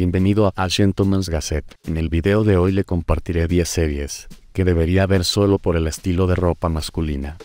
Bienvenido a Gentleman's Gazette. En el video de hoy le compartiré 10 series que debería ver solo por el estilo de ropa masculina.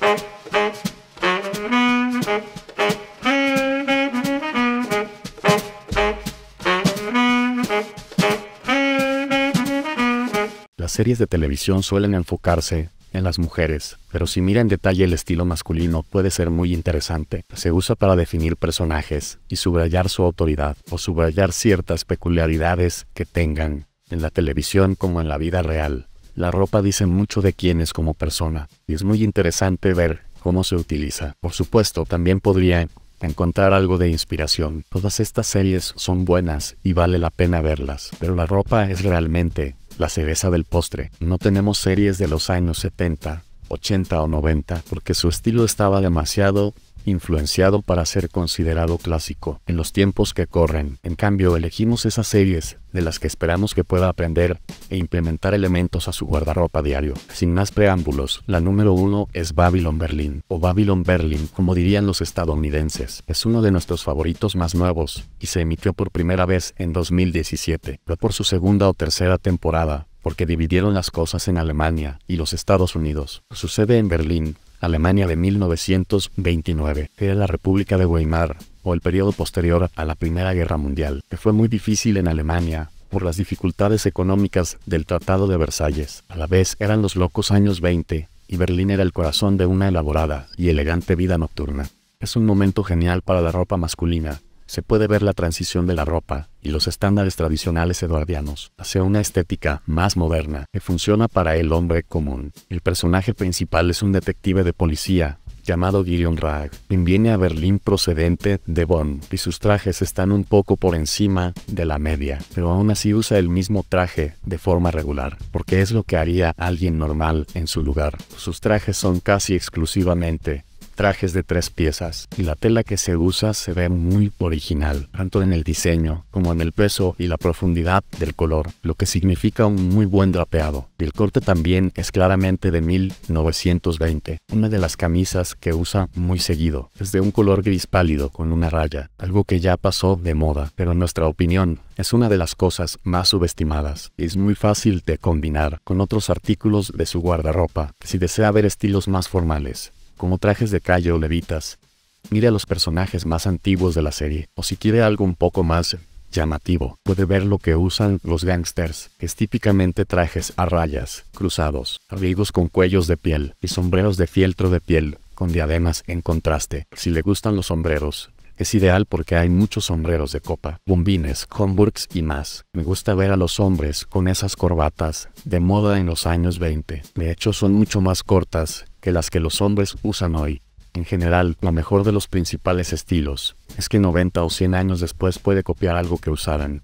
Las series de televisión suelen enfocarse en las mujeres, pero si mira en detalle el estilo masculino puede ser muy interesante. Se usa para definir personajes y subrayar su autoridad o subrayar ciertas peculiaridades que tengan. En la televisión como en la vida real, la ropa dice mucho de quién es como persona y es muy interesante ver cómo se utiliza. Por supuesto, también podría encontrar algo de inspiración. Todas estas series son buenas y vale la pena verlas, pero la ropa es realmente la cereza del postre. No tenemos series de los años 70, 80 o 90 porque su estilo estaba demasiado influenciado para ser considerado clásico en los tiempos que corren. En cambio, elegimos esas series de las que esperamos que pueda aprender e implementar elementos a su guardarropa diario. Sin más preámbulos, la número 1 es Babylon Berlin, o Babylon Berlin como dirían los estadounidenses. Es uno de nuestros favoritos más nuevos y se emitió por primera vez en 2017. Fue por su segunda o tercera temporada porque dividieron las cosas en Alemania y los Estados Unidos. Sucede en Berlín, Alemania de 1929, que era la República de Weimar, o el periodo posterior a la Primera Guerra Mundial, que fue muy difícil en Alemania por las dificultades económicas del Tratado de Versalles. A la vez eran los locos años 20, y Berlín era el corazón de una elaborada y elegante vida nocturna. Es un momento genial para la ropa masculina. Se puede ver la transición de la ropa y los estándares tradicionales eduardianos hacia una estética más moderna que funciona para el hombre común. El personaje principal es un detective de policía llamado Gereon Rath, quien viene a Berlín procedente de Bonn, y sus trajes están un poco por encima de la media, pero aún así usa el mismo traje de forma regular, porque es lo que haría alguien normal en su lugar. Sus trajes son casi exclusivamente trajes de 3 piezas, y la tela que se usa se ve muy original, tanto en el diseño como en el peso y la profundidad del color, lo que significa un muy buen drapeado. El corte también es claramente de 1920. Una de las camisas que usa muy seguido es de un color gris pálido con una raya, algo que ya pasó de moda, pero en nuestra opinión es una de las cosas más subestimadas. Es muy fácil de combinar con otros artículos de su guardarropa si desea ver estilos más formales, como trajes de calle o levitas. Mire a los personajes más antiguos de la serie, o si quiere algo un poco más llamativo, puede ver lo que usan los gangsters, que es típicamente trajes a rayas, cruzados, abrigos con cuellos de piel y sombreros de fieltro de piel, con diademas en contraste. Si le gustan los sombreros, es ideal porque hay muchos sombreros de copa, bombines, Homburgs y más. Me gusta ver a los hombres con esas corbatas de moda en los años 20. De hecho, son mucho más cortas que las que los hombres usan hoy. En general, lo mejor de los principales estilos es que 90 o 100 años después puede copiar algo que usaran,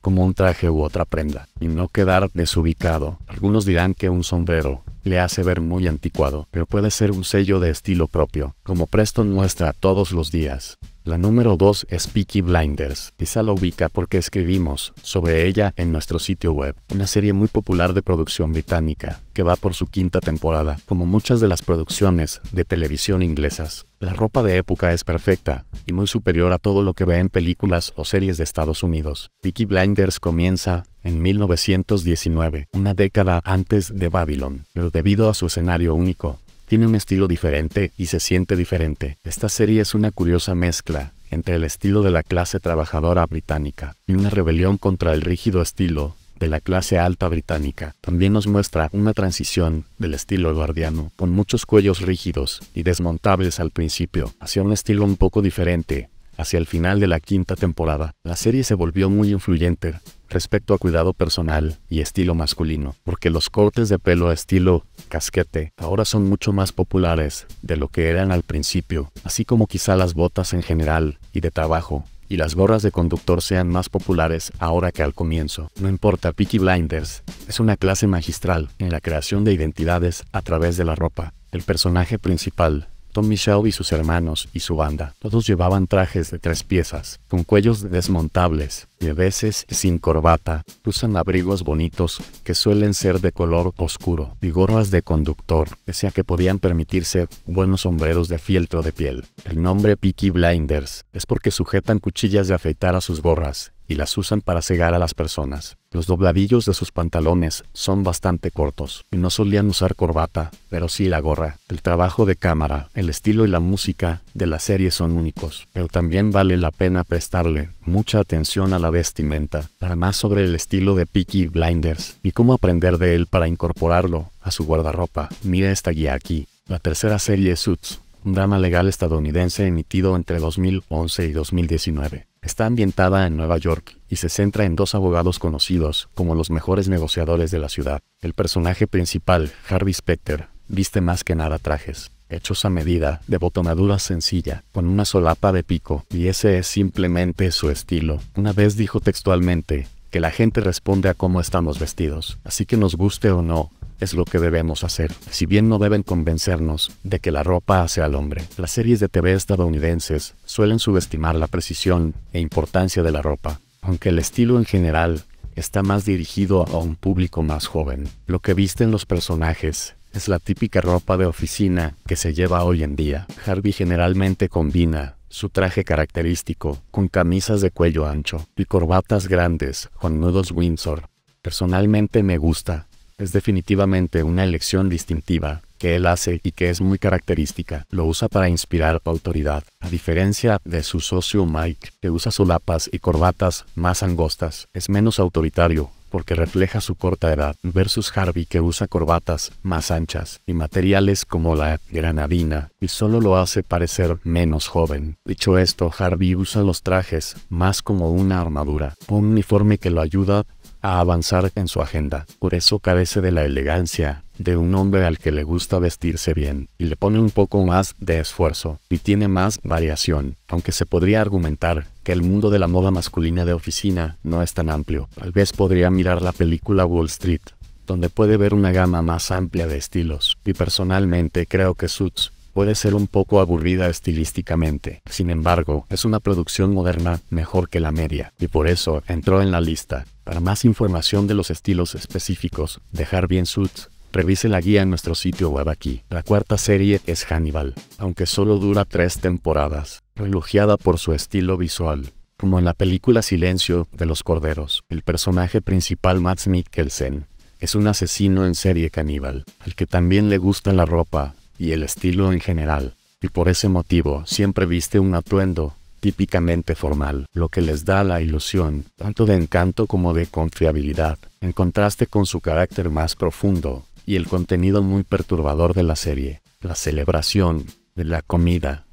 como un traje u otra prenda, y no quedar desubicado. Algunos dirán que un sombrero le hace ver muy anticuado, pero puede ser un sello de estilo propio, como Preston muestra todos los días. La número 2 es Peaky Blinders. Quizá la ubica porque escribimos sobre ella en nuestro sitio web. Una serie muy popular de producción británica, que va por su 5ª temporada, como muchas de las producciones de televisión inglesas. La ropa de época es perfecta, y muy superior a todo lo que ve en películas o series de Estados Unidos. Peaky Blinders comienza en 1919, una década antes de Babylon, pero debido a su escenario único, tiene un estilo diferente y se siente diferente. Esta serie es una curiosa mezcla entre el estilo de la clase trabajadora británica y una rebelión contra el rígido estilo de la clase alta británica. También nos muestra una transición del estilo eduardiano, con muchos cuellos rígidos y desmontables al principio, hacia un estilo un poco diferente hacia el final de la 5ª temporada. La serie se volvió muy influyente respecto a cuidado personal y estilo masculino, porque los cortes de pelo estilo casquete ahora son mucho más populares de lo que eran al principio, así como quizá las botas en general y de trabajo, y las gorras de conductor sean más populares ahora que al comienzo. No importa, Peaky Blinders es una clase magistral en la creación de identidades a través de la ropa. El personaje principal, Tommy Shelby, y sus hermanos y su banda, todos llevaban trajes de 3 piezas, con cuellos desmontables y a veces sin corbata. Usan abrigos bonitos que suelen ser de color oscuro y gorras de conductor, pese a que podían permitirse buenos sombreros de fieltro de piel. El nombre Peaky Blinders es porque sujetan cuchillas de afeitar a sus gorras y las usan para cegar a las personas. Los dobladillos de sus pantalones son bastante cortos y no solían usar corbata, pero sí la gorra. El trabajo de cámara, el estilo y la música de la serie son únicos, pero también vale la pena prestarle mucha atención a la vestimenta. Para más sobre el estilo de Peaky Blinders y cómo aprender de él para incorporarlo a su guardarropa, mire esta guía aquí. La tercera serie es Suits, un drama legal estadounidense emitido entre 2011 y 2019. Está ambientada en Nueva York y se centra en dos abogados conocidos como los mejores negociadores de la ciudad. El personaje principal, Harvey Specter, viste más que nada trajes hechos a medida, de botonadura sencilla, con una solapa de pico, y ese es simplemente su estilo. Una vez dijo textualmente que la gente responde a cómo estamos vestidos, así que nos guste o no, es lo que debemos hacer, si bien no deben convencernos de que la ropa hace al hombre. Las series de TV estadounidenses suelen subestimar la precisión e importancia de la ropa, aunque el estilo en general está más dirigido a un público más joven. Lo que visten los personajes es la típica ropa de oficina que se lleva hoy en día. Harvey generalmente combina su traje característico con camisas de cuello ancho y corbatas grandes con nudos Windsor. Personalmente me gusta. Es definitivamente una elección distintiva que él hace y que es muy característica. Lo usa para inspirar autoridad, a diferencia de su socio Mike, que usa solapas y corbatas más angostas. Es menos autoritario porque refleja su corta edad, versus Harvey, que usa corbatas más anchas y materiales como la granadina, y solo lo hace parecer menos joven. Dicho esto, Harvey usa los trajes más como una armadura, un uniforme que lo ayuda a avanzar en su agenda. Por eso carece de la elegancia de un hombre al que le gusta vestirse bien, y le pone un poco más de esfuerzo, y tiene más variación, aunque se podría argumentar que el mundo de la moda masculina de oficina no es tan amplio. Tal vez podría mirar la película Wall Street, donde puede ver una gama más amplia de estilos, y personalmente creo que Suits puede ser un poco aburrida estilísticamente. Sin embargo, es una producción moderna mejor que la media, y por eso entró en la lista. Para más información de los estilos específicos de Harvey en Suits, revise la guía en nuestro sitio web aquí. La cuarta serie es Hannibal, aunque solo dura 3 temporadas, elogiada por su estilo visual, como en la película Silencio de los Corderos. El personaje principal, Mads Mikkelsen, es un asesino en serie caníbal, al que también le gusta la ropa y el estilo en general, y por ese motivo siempre viste un atuendo típicamente formal, lo que les da la ilusión tanto de encanto como de confiabilidad, en contraste con su carácter más profundo y el contenido muy perturbador de la serie. La celebración de la comida,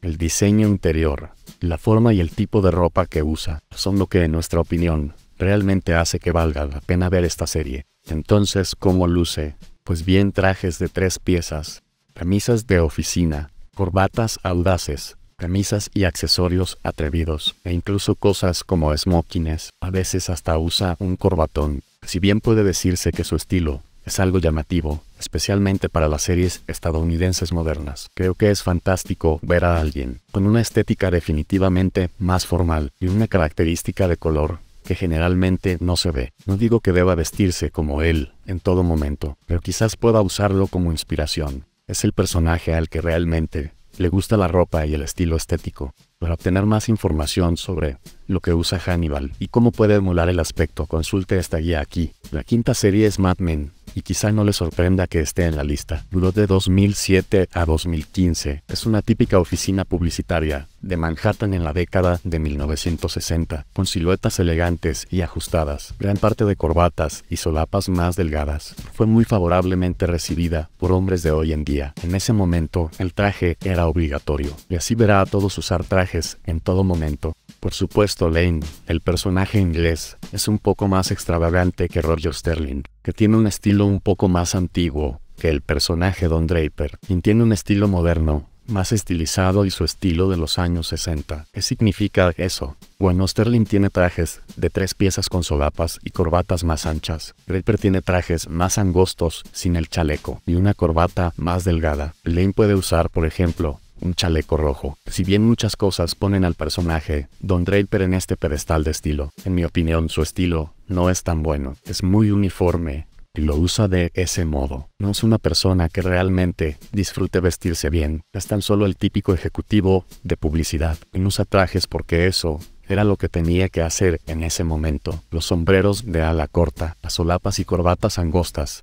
el diseño interior, la forma y el tipo de ropa que usa son lo que, en nuestra opinión, realmente hace que valga la pena ver esta serie. Entonces, ¿cómo luce? Pues bien, trajes de 3 piezas, camisas de oficina, corbatas audaces, camisas y accesorios atrevidos, e incluso cosas como smokings. A veces hasta usa un corbatón. Si bien puede decirse que su estilo es algo llamativo, especialmente para las series estadounidenses modernas, creo que es fantástico ver a alguien con una estética definitivamente más formal y una característica de color que generalmente no se ve. No digo que deba vestirse como él en todo momento, pero quizás pueda usarlo como inspiración. Es el personaje al que realmente le gusta la ropa y el estilo estético. Para obtener más información sobre lo que usa Hannibal y cómo puede emular el aspecto, consulte esta guía aquí. La quinta serie es Mad Men, y quizá no le sorprenda que esté en la lista. Duró de 2007 a 2015. Es una típica oficina publicitaria de Manhattan en la década de 1960, con siluetas elegantes y ajustadas, gran parte de corbatas y solapas más delgadas. Fue muy favorablemente recibida por hombres de hoy en día. En ese momento, el traje era obligatorio, y así verá a todos usar trajes en todo momento. Por supuesto, Lane, el personaje inglés, es un poco más extravagante que Roger Sterling, que tiene un estilo un poco más antiguo que el personaje Don Draper, quien tiene un estilo moderno, más estilizado, y su estilo de los años 60. ¿Qué significa eso? Bueno, Sterling tiene trajes de 3 piezas con solapas y corbatas más anchas. Draper tiene trajes más angostos sin el chaleco y una corbata más delgada. Lane puede usar, por ejemplo, un chaleco rojo. Si bien muchas cosas ponen al personaje Don Draper en este pedestal de estilo, en mi opinión su estilo no es tan bueno. Es muy uniforme y lo usa de ese modo. No es una persona que realmente disfrute vestirse bien. Es tan solo el típico ejecutivo de publicidad. No usa trajes porque eso Era lo que tenía que hacer en ese momento. Los sombreros de ala corta, las solapas y corbatas angostas.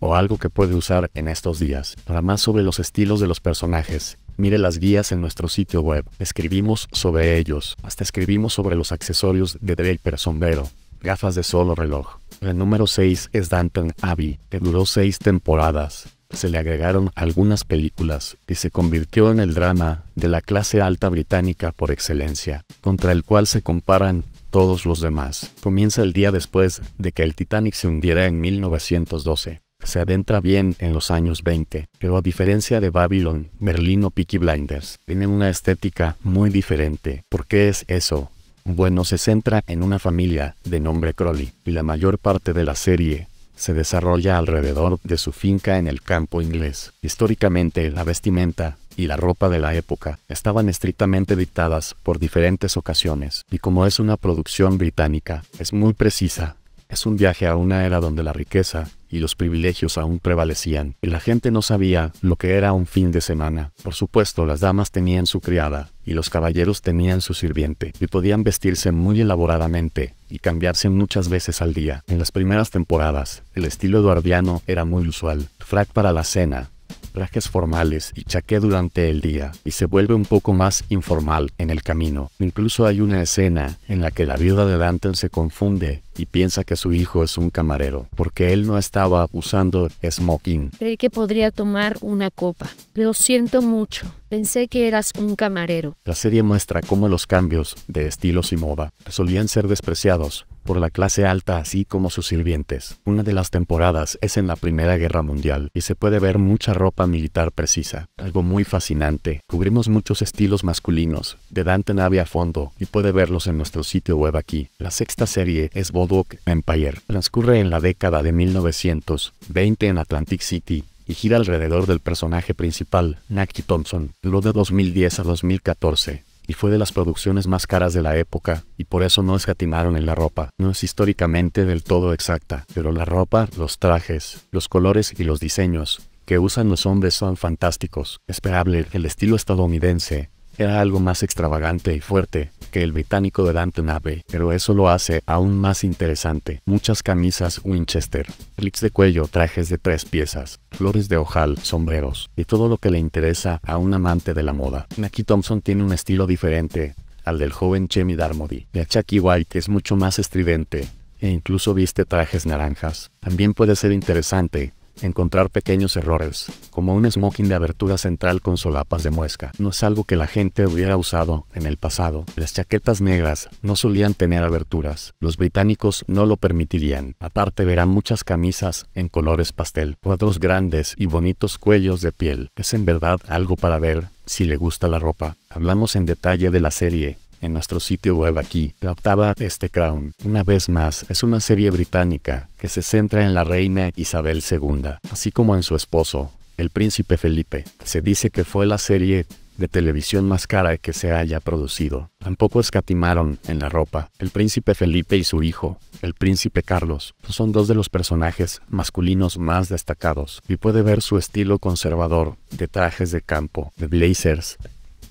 O algo que puede usar en estos días. Para más sobre los estilos de los personajes, mire las guías en nuestro sitio web. Escribimos sobre ellos. Hasta escribimos sobre los accesorios de Draper: sombrero, gafas de sol o reloj. El número 6 es Downton Abbey, que duró 6 temporadas. Se le agregaron algunas películas y se convirtió en el drama de la clase alta británica por excelencia, contra el cual se comparan todos los demás. Comienza el día después de que el Titanic se hundiera en 1912. Se adentra bien en los años 20, pero a diferencia de Babylon, Berlin o Peaky Blinders, tiene una estética muy diferente. ¿Por qué es eso? Bueno, se centra en una familia de nombre Crowley, y la mayor parte de la serie se desarrolla alrededor de su finca en el campo inglés. Históricamente, la vestimenta y la ropa de la época estaban estrictamente dictadas por diferentes ocasiones, y como es una producción británica, es muy precisa. Es un viaje a una era donde la riqueza y los privilegios aún prevalecían, y la gente no sabía lo que era un fin de semana. Por supuesto, las damas tenían su criada, y los caballeros tenían su sirviente, y podían vestirse muy elaboradamente, y cambiarse muchas veces al día. En las primeras temporadas, el estilo eduardiano era muy usual. Frac para la cena, trajes formales y chaqué durante el día, y se vuelve un poco más informal en el camino. Incluso hay una escena en la que la viuda de Downton se confunde y piensa que su hijo es un camarero, porque él no estaba usando smoking. Creí que podría tomar una copa. Lo siento mucho. Pensé que eras un camarero. La serie muestra cómo los cambios de estilos y moda solían ser despreciados por la clase alta, así como sus sirvientes. Una de las temporadas es en la Primera Guerra Mundial, y se puede ver mucha ropa militar precisa. Algo muy fascinante. Cubrimos muchos estilos masculinos de Downton Abbey a fondo, y puede verlos en nuestro sitio web aquí. La sexta serie es Boardwalk Empire. Transcurre en la década de 1920 en Atlantic City, y gira alrededor del personaje principal, Nucky Thompson. Lo de 2010 a 2014. Y fue de las producciones más caras de la época, y por eso no escatimaron en la ropa. No es históricamente del todo exacta, pero la ropa, los trajes, los colores y los diseños que usan los hombres son fantásticos. Esperable, el estilo estadounidense era algo más extravagante y fuerte que el británico de Downton Abbey, pero eso lo hace aún más interesante. Muchas camisas Winchester, clips de cuello, trajes de 3 piezas, flores de ojal, sombreros, y todo lo que le interesa a un amante de la moda. Nucky Thompson tiene un estilo diferente al del joven Jamie Darmody. De Chucky White es mucho más estridente, e incluso viste trajes naranjas. También puede ser interesante encontrar pequeños errores, como un smoking de abertura central con solapas de muesca. No es algo que la gente hubiera usado en el pasado. Las chaquetas negras no solían tener aberturas. Los británicos no lo permitirían. Aparte, verán muchas camisas en colores pastel, cuadros grandes y bonitos cuellos de piel. Es en verdad algo para ver si le gusta la ropa. Hablamos en detalle de la serie en nuestro sitio web aquí. La octava es The Crown. Una vez más, es una serie británica que se centra en la reina Isabel II, así como en su esposo, el príncipe Felipe. Se dice que fue la serie de televisión más cara que se haya producido. Tampoco escatimaron en la ropa. El príncipe Felipe y su hijo, el príncipe Carlos, son dos de los personajes masculinos más destacados, y puede ver su estilo conservador de trajes de campo, de blazers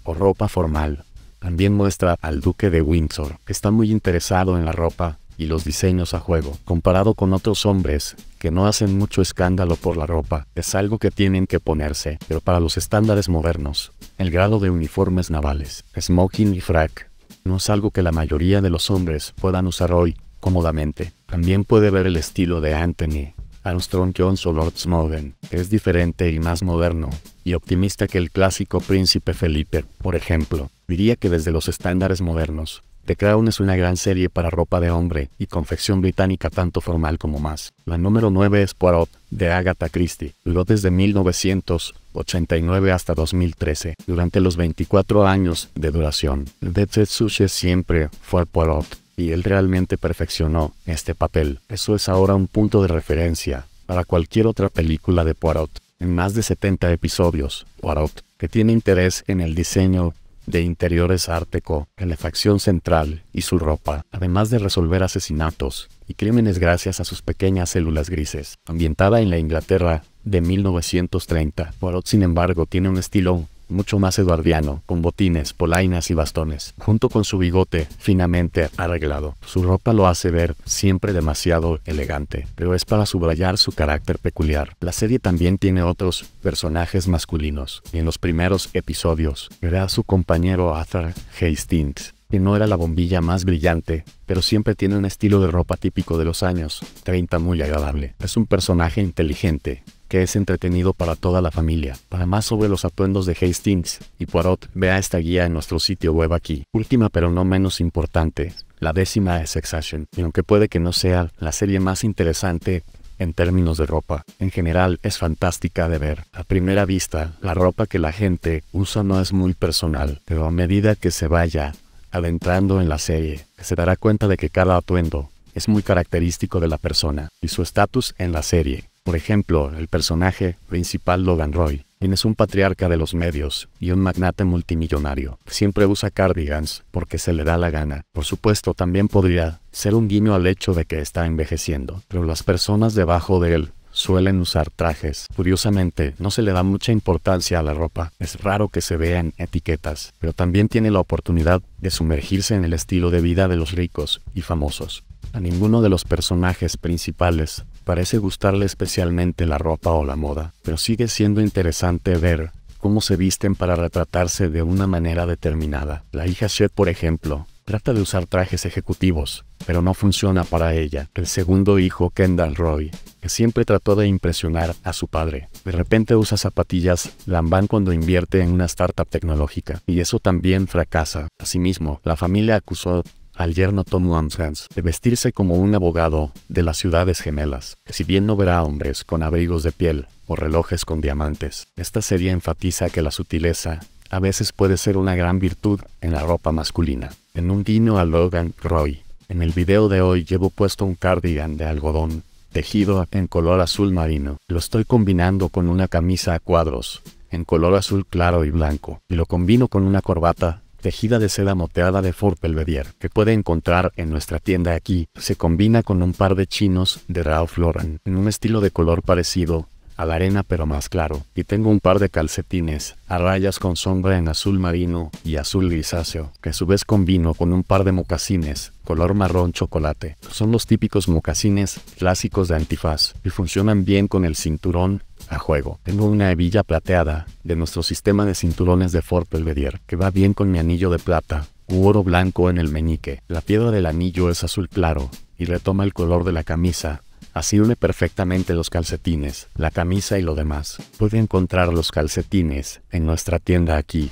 o ropa formal. También muestra al duque de Windsor, que está muy interesado en la ropa y los diseños a juego. Comparado con otros hombres que no hacen mucho escándalo por la ropa, es algo que tienen que ponerse, pero para los estándares modernos, el grado de uniformes navales, smoking y frac, no es algo que la mayoría de los hombres puedan usar hoy cómodamente. También puede ver el estilo de Anthony Armstrong-Jones o Lord Snowden, que es diferente y más moderno y optimista que el clásico príncipe Felipe, por ejemplo. Diría que desde los estándares modernos, The Crown es una gran serie para ropa de hombre y confección británica, tanto formal como más. La número 9 es Poirot, de Agatha Christie. Duró desde 1989 hasta 2013, durante los 24 años de duración. Detet Suche siempre fue Poirot, y él realmente perfeccionó este papel. Eso es ahora un punto de referencia para cualquier otra película de Poirot. En más de 70 episodios, Poirot, que tiene interés en el diseño de interiores ártico, calefacción central y su ropa, además de resolver asesinatos y crímenes gracias a sus pequeñas células grises. Ambientada en la Inglaterra de 1930, Poirot, sin embargo, tiene un estilo mucho más eduardiano, con botines, polainas y bastones, junto con su bigote finamente arreglado. Su ropa lo hace ver siempre demasiado elegante, pero es para subrayar su carácter peculiar. La serie también tiene otros personajes masculinos, y en los primeros episodios verá a su compañero Arthur Hastings, que no era la bombilla más brillante, pero siempre tiene un estilo de ropa típico de los años 30 muy agradable. Es un personaje inteligente, que es entretenido para toda la familia. Para más sobre los atuendos de Hastings y Poirot, vea esta guía en nuestro sitio web aquí. Última pero no menos importante, la décima es Succession, y aunque puede que no sea la serie más interesante en términos de ropa, en general es fantástica de ver. A primera vista, la ropa que la gente usa no es muy personal, pero a medida que se vaya adentrando en la serie, se dará cuenta de que cada atuendo es muy característico de la persona y su estatus en la serie. Por ejemplo, el personaje principal Logan Roy, quien es un patriarca de los medios y un magnate multimillonario. Siempre usa cardigans porque se le da la gana. Por supuesto, también podría ser un guiño al hecho de que está envejeciendo, pero las personas debajo de él suelen usar trajes. Curiosamente, no se le da mucha importancia a la ropa. Es raro que se vean etiquetas, pero también tiene la oportunidad de sumergirse en el estilo de vida de los ricos y famosos. A ninguno de los personajes principales parece gustarle especialmente la ropa o la moda, pero sigue siendo interesante ver cómo se visten para retratarse de una manera determinada. La hija Shed, por ejemplo, trata de usar trajes ejecutivos, pero no funciona para ella. El segundo hijo, Kendall Roy, que siempre trató de impresionar a su padre, de repente usa zapatillas lambán cuando invierte en una startup tecnológica, y eso también fracasa. Asimismo, la familia acusó al yerno Tom Wamsgans de vestirse como un abogado de las ciudades gemelas, que si bien no verá hombres con abrigos de piel o relojes con diamantes, esta serie enfatiza que la sutileza a veces puede ser una gran virtud en la ropa masculina. En un guiño a Logan Roy, en el video de hoy llevo puesto un cardigan de algodón tejido en color azul marino. Lo estoy combinando con una camisa a cuadros en color azul claro y blanco, y lo combino con una corbata tejida de seda moteada de Fort Belvedere, que puede encontrar en nuestra tienda aquí. Se combina con un par de chinos de Ralph Lauren, en un estilo de color parecido a la arena pero más claro. Y tengo un par de calcetines a rayas con sombra en azul marino y azul grisáceo, que a su vez combino con un par de mocasines color marrón chocolate. Son los típicos mocasines clásicos de antifaz y funcionan bien con el cinturón a juego. Tengo una hebilla plateada de nuestro sistema de cinturones de Fort Belvedere, que va bien con mi anillo de plata u oro blanco en el meñique. La piedra del anillo es azul claro y retoma el color de la camisa, así une perfectamente los calcetines, la camisa y lo demás. Puede encontrar los calcetines en nuestra tienda aquí.